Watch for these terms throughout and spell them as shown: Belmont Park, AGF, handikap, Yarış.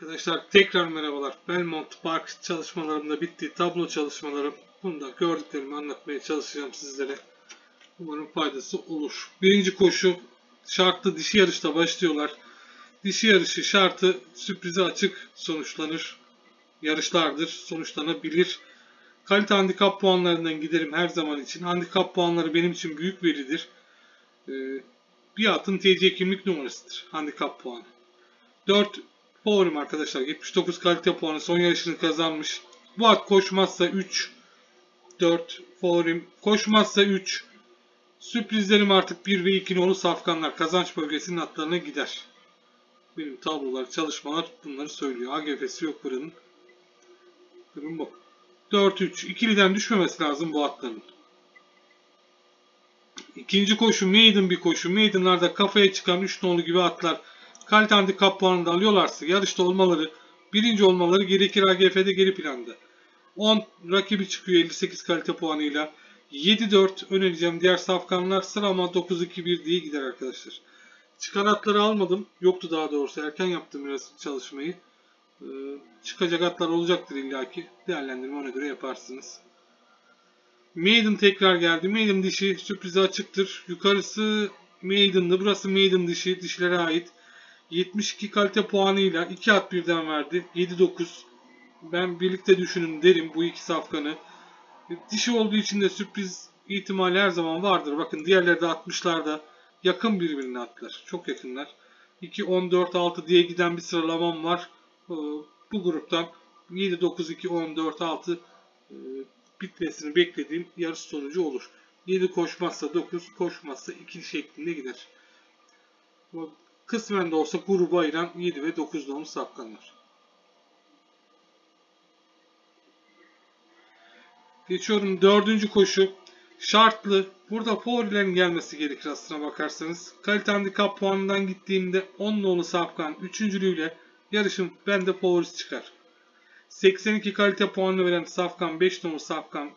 Arkadaşlar tekrar merhabalar. Belmont Park çalışmalarımda bitti. Tablo çalışmalarım. Bunda gördüklerimi anlatmaya çalışacağım sizlere. Umarım faydası olur. Birinci koşu şartlı dişi yarışta başlıyorlar. Dişi yarışı şartı sürprize açık sonuçlanır. Yarışlardır. Sonuçlanabilir. Kalite handikap puanlarından giderim her zaman için. Handikap puanları benim için büyük veridir. Bir atın TC kimlik numarasıdır. Handikap puanı. 4 favorim arkadaşlar. 79 kalite puanı. Son yarışını kazanmış. Bu at koşmazsa 3. 4 favorim. Koşmazsa 3. Sürprizlerim artık 1 ve 2 nolu safkanlar. Kazanç bölgesinin atlarına gider. Benim tablolar, çalışmalar bunları söylüyor. AGF'si yok buranın. Durum bu. 4-3. İkiliden düşmemesi lazım bu atların. İkinci koşu maiden bir koşu. Maiden'larda kafaya çıkan 3 nolu gibi atlar kalite handikap puanını da alıyorlarsa yarışta olmaları, birinci olmaları gerekir. AGF'de geri planda. 10 rakibi çıkıyor 58 kalite puanıyla. 7-4 önereceğim diğer safkanlar. Sırama 9-2-1 diye gider arkadaşlar. Çıkan atları almadım. Yoktu daha doğrusu. Erken yaptım biraz çalışmayı. Çıkacak atlar olacaktır illaki. Değerlendirme ona göre yaparsınız. Maiden tekrar geldi. Maiden dişi sürprize açıktır. Yukarısı Maiden'dı. Burası Maiden dişi. Dişlere ait. 72 kalite puanıyla 2 at birden verdi. 7-9. Ben birlikte düşünün derim bu iki safkanı. Dişi olduğu için de sürpriz ihtimali her zaman vardır. Bakın diğerleri de 60'larda yakın birbirine atlar. Çok yakınlar. 2-14-6 diye giden bir sıralamam var. Bu gruptan 7-9-2-14-6 bitmesini beklediğim yarış sonucu olur. 7 koşmazsa 9, koşmazsa 2 şeklinde gider. Kısmen de olsa grubu ayıran 7 ve 9 doğumlu safkanlar. Geçiyorum 4. koşu. Şartlı. Burada favorilerin gelmesi gerekir aslına bakarsanız. Kalite handikap puanından gittiğimde 10 nolu safkan 3.lüğüyle yarışım bende favorisi çıkar. 82 kalite puanını veren safkan 5 nolu safkan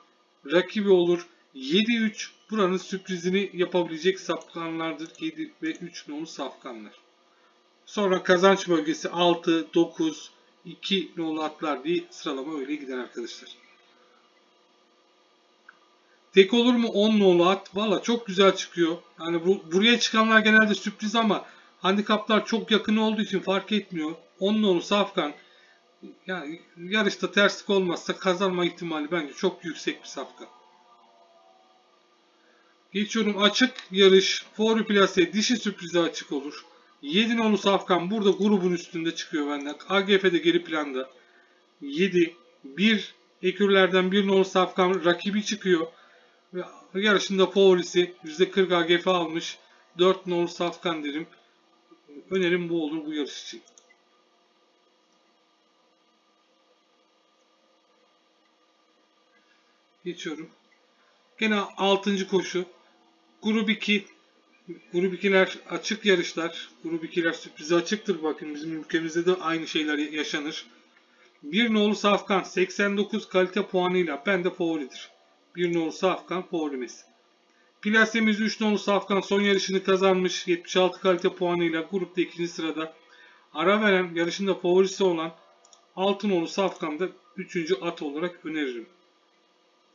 rakibi olur. 7-3 buranın sürprizini yapabilecek safkanlardır. 7 ve 3 nolu safkanlar. Sonra kazanç bölgesi 6, 9, 2 nolu atlar diye sıralama öyle gider arkadaşlar. Tek olur mu 10 nolu at? Valla çok güzel çıkıyor. Yani buraya çıkanlar genelde sürpriz ama handikaplar çok yakın olduğu için fark etmiyor. 10 nolu safkan yani yarışta terslik olmazsa kazanma ihtimali bence çok yüksek bir safkan. Geçiyorum açık yarış. Favori plase dişi sürprize açık olur. 7 nolu safkan burada grubun üstünde çıkıyor benden. AGF'de geri planda. 7, 1 ekürlerden 1 nolu safkan rakibi çıkıyor. Yarışında favorisi %40 AGF almış. 4 nolu safkan derim. Önerim bu olur bu yarış için. Geçiyorum. Gene 6. koşu. Grup 2. Grup 2'ler açık yarışlar. Grup 2'ler sürprize açıktır. Bakın bizim ülkemizde de aynı şeyler yaşanır. 1 nolu safkan 89 kalite puanıyla bende favoridir. 1 nolu safkan favorimiz. Plasemiz 3 nolu safkan son yarışını kazanmış. 76 kalite puanıyla grupta 2. sırada. Ara veren yarışında favorisi olan 6 nolu safkan da 3. at olarak öneririm.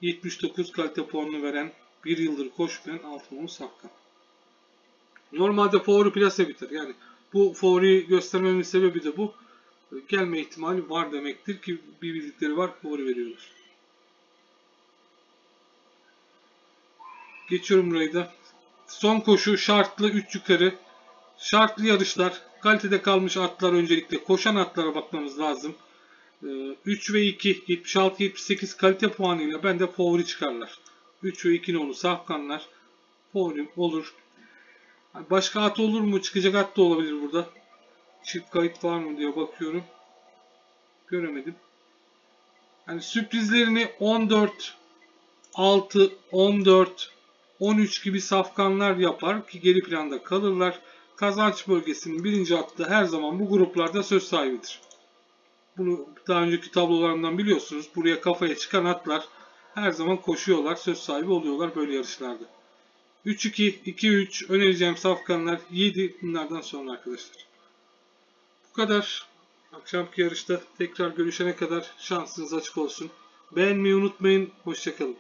79 kalite puanını veren 1 yıldır koşmayan 6 nolu safkan. Normalde favori plase biter. Yani bu favoriyi göstermemin sebebi de bu. Gelme ihtimali var demektir ki bir bildikleri var favori veriyorlar. Geçiyorum burayı da. Son koşu şartlı 3 yukarı. Şartlı yarışlar. Kalitede kalmış atlar öncelikle. Koşan atlara bakmamız lazım. 3 ve 2. 76-78 kalite puanıyla bende favori çıkarlar. 3 ve 2 nolu safkanlar. Favorim olur. Başka at olur mu? Çıkacak at da olabilir burada. Çift kayıt var mı diye bakıyorum. Göremedim. Yani sürprizlerini 14, 6, 14... 13 gibi safkanlar yapar ki geri planda kalırlar. Kazanç bölgesinin 1. atı her zaman bu gruplarda söz sahibidir. Bunu daha önceki tablolarından biliyorsunuz. Buraya kafaya çıkan atlar her zaman koşuyorlar, söz sahibi oluyorlar böyle yarışlarda. 3-2, 2-3 önereceğim safkanlar 7 bunlardan sonra arkadaşlar. Bu kadar. Akşamki yarışta tekrar görüşene kadar şansınız açık olsun. Beğenmeyi unutmayın. Hoşçakalın.